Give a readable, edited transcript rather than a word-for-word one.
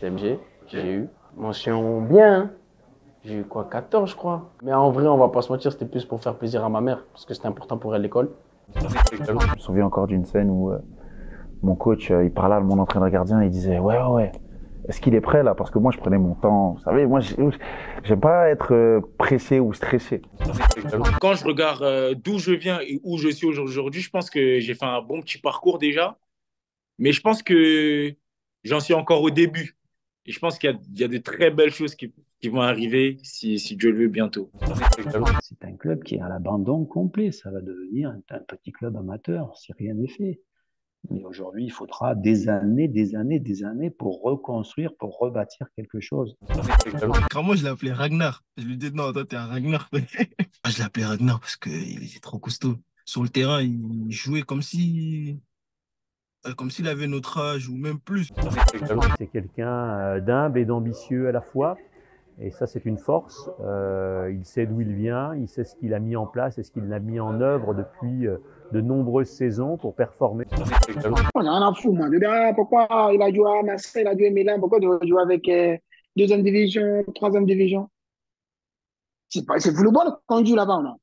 CMG, j'ai eu. Mention bien, j'ai eu quoi, 14 je crois. Mais en vrai, on va pas se mentir, c'était plus pour faire plaisir à ma mère, parce que c'était important pour elle l'école. Je me souviens encore d'une scène où mon coach, il parlait à mon entraîneur gardien, il disait « ouais, est-ce qu'il est prêt là ?» Parce que moi je prenais mon temps, vous savez, moi j'aime pas être pressé ou stressé. Quand je regarde d'où je viens et où je suis aujourd'hui, je pense que j'ai fait un bon petit parcours déjà, mais je pense que j'en suis encore au début. Et je pense qu'il y a de très belles choses qui vont arriver, si Dieu le veut, bientôt. C'est un club qui est à l'abandon complet. Ça va devenir un petit club amateur si rien n'est fait. Mais aujourd'hui, il faudra des années pour reconstruire, pour rebâtir quelque chose. Quand moi, je l'appelais Ragnar. Je lui disais, non, toi, t'es un Ragnar. Je l'appelais Ragnar parce qu'il était trop costaud. Sur le terrain, il jouait comme s'il avait notre âge ou même plus. C'est quelqu'un d'humble et d'ambitieux à la fois, et ça c'est une force. Il sait d'où il vient, il sait ce qu'il a mis en place et ce qu'il a mis en œuvre depuis de nombreuses saisons pour performer. On en a fou, man. Pourquoi il a joué à Massé, il a joué à Milan, pourquoi tu veux jouer avec 2e division, 3e division? C'est fou le bon qu'on joue là-bas, non?